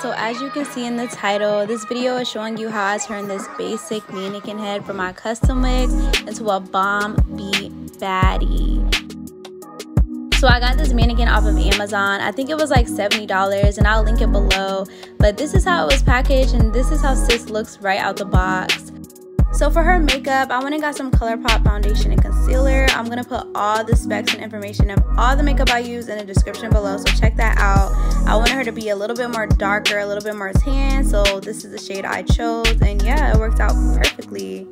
So as you can see in the title, this video is showing you how I turned this basic mannequin head from my custom wig into a bomb bee baddie. So I got this mannequin off of Amazon. I think it was like $70 and I'll link it below. But this is how it was packaged and this is how sis looks right out the box. So for her makeup, I went and got some ColourPop foundation and concealer. I'm going to put all the specs and information of all the makeup I use in the description below, so check that out. I wanted her to be a little bit more darker, a little bit more tan, so this is the shade I chose, and yeah, it worked out perfectly.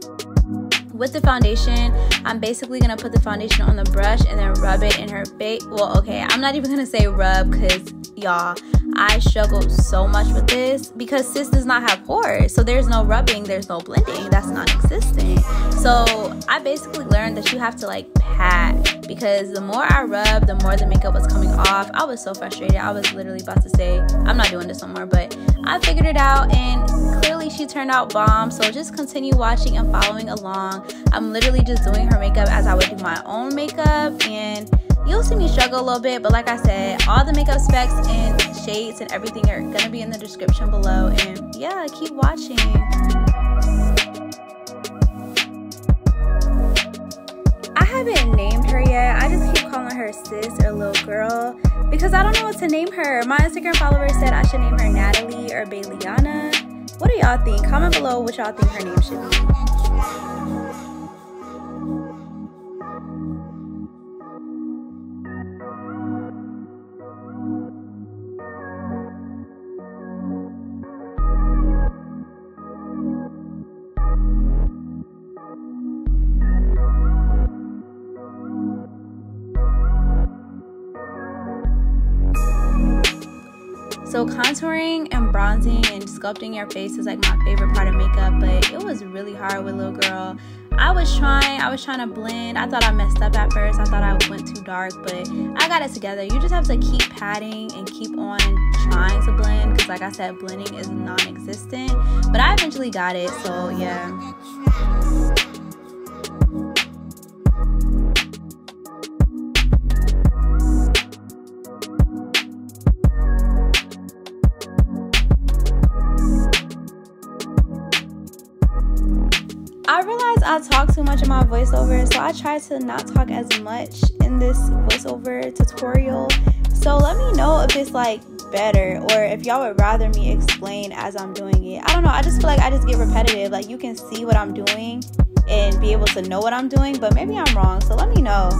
With the foundation, I'm basically going to put the foundation on the brush and then rub it in her face. Well, okay, I'm not even going to say rub because, y'all, I struggled so much with this because sis does not have pores. So there's no rubbing, there's no blending. That's non-existent. So I basically learned that you have to like pat, because the more I rubbed, the more the makeup was coming off. I was so frustrated. I was literally about to say, I'm not doing this no more, but I figured it out and clearly she turned out bomb. So just continue watching and following along. I'm literally just doing her makeup as I would do my own makeup, and you'll see me struggle a little bit, but like I said, all the makeup specs and shades and everything are gonna be in the description below, and yeah, keep watching. I haven't named her yet. I just keep calling her sis or little girl because I don't know what to name her. My Instagram followers said I should name her Natalie or Baileyana. What do y'all think? Comment below what y'all think her name should be. So contouring and bronzing and sculpting your face is like my favorite part of makeup, but it was really hard with little girl. I was trying to blend. I thought I messed up at first. I thought I went too dark, but I got it together. You just have to keep patting and keep on trying to blend, because like I said, blending is non-existent, but I eventually got it, so yeah. I realized I talk too much in my voiceover, so I try to not talk as much in this voiceover tutorial. So let me know if it's like better or if y'all would rather me explain as I'm doing it. I don't know, I just feel like I just get repetitive. Like, you can see what I'm doing and be able to know what I'm doing, but maybe I'm wrong, so let me know.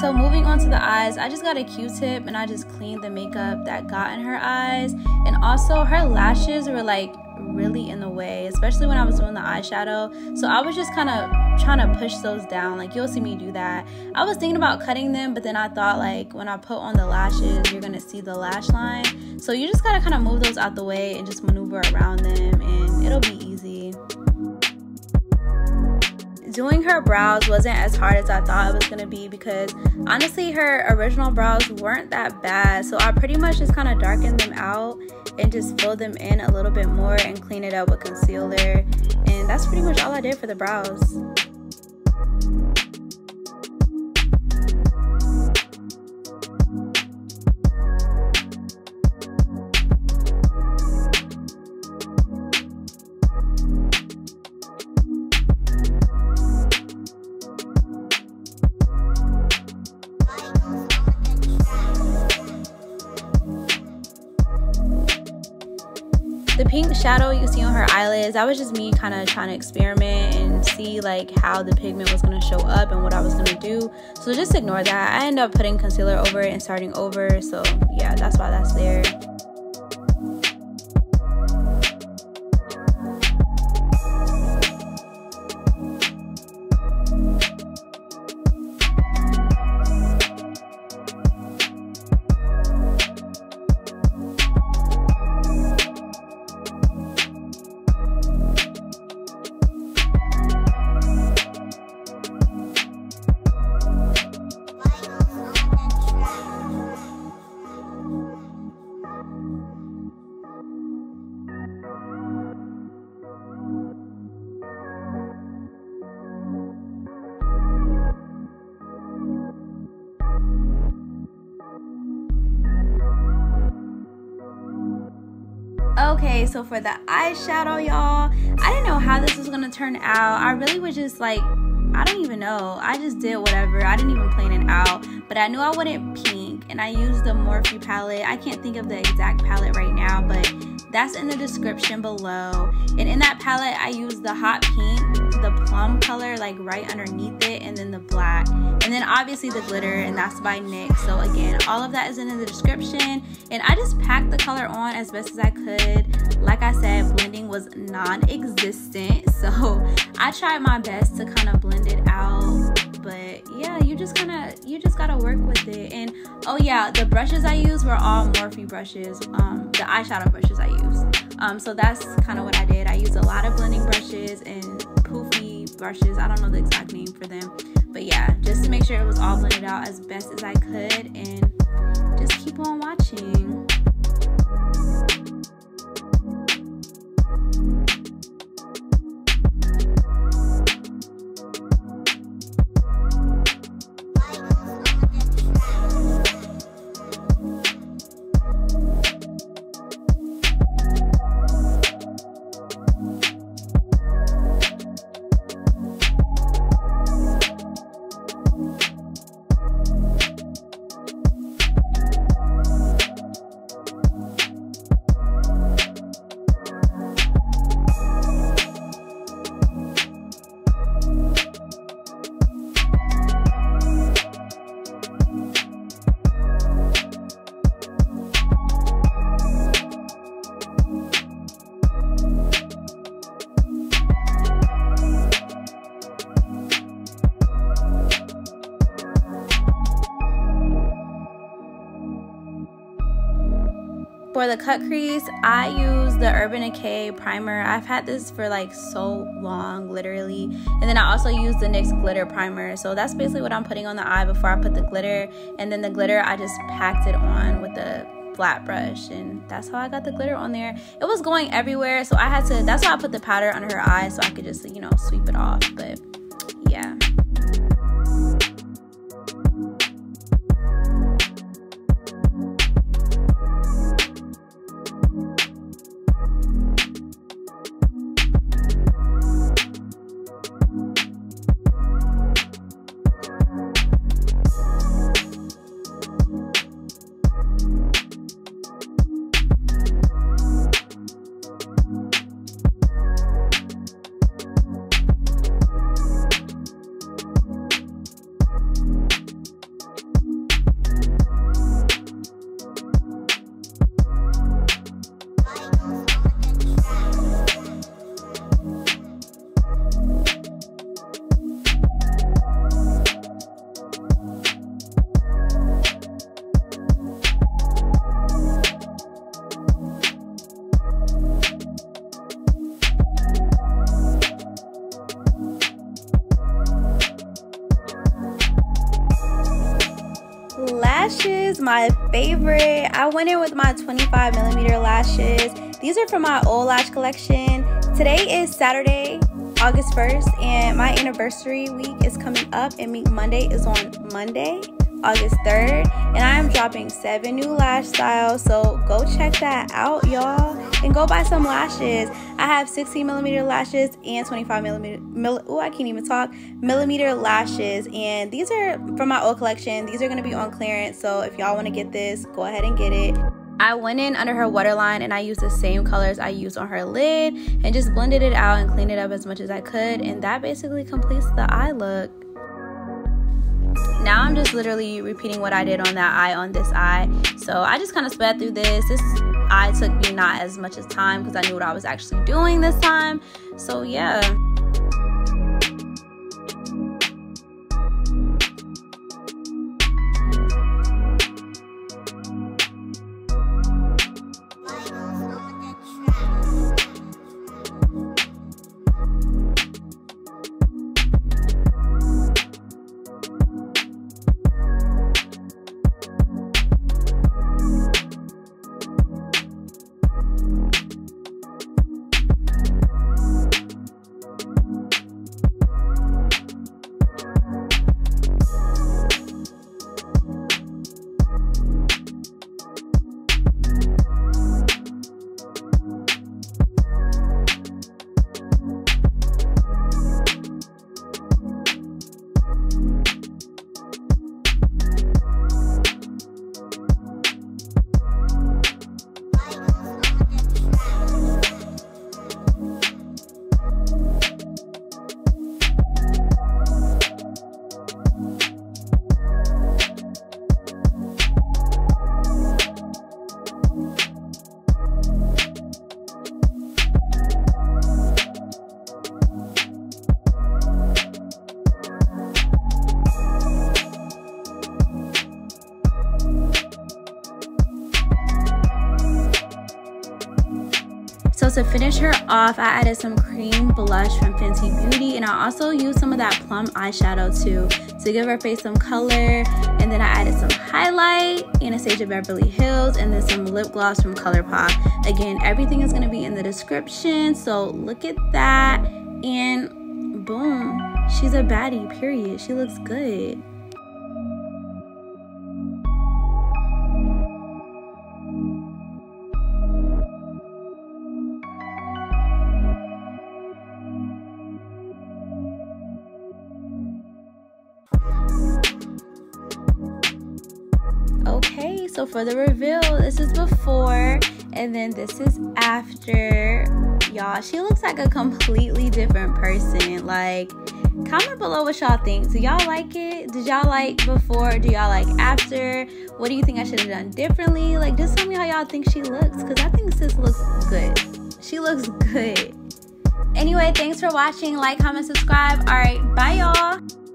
So moving on to the eyes, I just got a Q-tip and I just cleaned the makeup that got in her eyes, and also her lashes were like really in the way, especially when I was doing the eyeshadow, so I was just kind of trying to push those down. Like, you'll see me do that. I was thinking about cutting them, but then I thought, like, when I put on the lashes, you're gonna see the lash line, so you just gotta kind of move those out the way and just maneuver around them and it'll be easy. Doing her brows wasn't as hard as I thought it was gonna be, because honestly her original brows weren't that bad, so I pretty much just kind of darkened them out and just filled them in a little bit more and cleaned it up with concealer, and that's pretty much all I did for the brows. The pink shadow you see on her eyelids, that was just me kind of trying to experiment and see like how the pigment was going to show up and what I was going to do. So just ignore that. I ended up putting concealer over it and starting over. So yeah, that's why that's there. Okay, so for the eyeshadow, y'all, I didn't know how this was gonna turn out. I really was just like, I don't even know. I just did whatever. I didn't even plan it out, but I knew I wanted pink, and I used the Morphe palette. I can't think of the exact palette right now, but that's in the description below. And in that palette, I used the hot pink, the plum color like right underneath it, and then the black, and then obviously the glitter, and that's by NYX. So again, all of that is in the description, and I just packed the color on as best as I could. Like I said, blending was non-existent, so I tried my best to kind of blend it out, but yeah, you just gotta work with it. And oh yeah, the brushes I used were all Morphe brushes, the eyeshadow brushes I used, so that's kind of what I did. I used a lot of blending brushes and poofy brushes. I don't know the exact name for them, but yeah, just to make sure it was all blended out as best as I could, and just keep on watching. For the cut crease, I use the Urban Decay primer. I've had this for like so long, literally. And then I also use the NYX glitter primer. So that's basically what I'm putting on the eye before I put the glitter. And then the glitter, I just packed it on with the flat brush, and that's how I got the glitter on there. It was going everywhere, so I had to, that's why I put the powder under her eye, so I could just, you know, sweep it off. But yeah. Lashes, my favorite. I went in with my 25mm lashes. These are from my old lash collection. Today is Saturday, August 1st, and my anniversary week is coming up, and Meet Monday is on Monday, August 3rd, and I am dropping 7 new lash styles, so go check that out, y'all, and go buy some lashes. I have 16mm lashes and 25mm lashes, and these are from my old collection. These are going to be on clearance, so if y'all want to get this, go ahead and get it. I went in under her waterline and I used the same colors I used on her lid and just blended it out and cleaned it up as much as I could, and that basically completes the eye look. Now I'm just literally repeating what I did on that eye on this eye. So I just kind of sped through this. This eye took me not as much as time because I knew what I was actually doing this time. So yeah. So to finish her off, I added some cream blush from Fenty Beauty, and I also used some of that plum eyeshadow too to give her face some color. And then I added some highlight, Anastasia Beverly Hills, and then some lip gloss from ColourPop. Again, everything is going to be in the description, so look at that, and boom, she's a baddie, period. She looks good. Okay, so for the reveal, this is before and then this is after. Y'all, she looks like a completely different person. Like, comment below what y'all think. Do y'all like it? Did y'all like before? Do y'all like after? What do you think I should have done differently? Like, just tell me how y'all think she looks, because I think sis looks good. She looks good. Anyway, thanks for watching. Like, comment, subscribe. All right, bye y'all.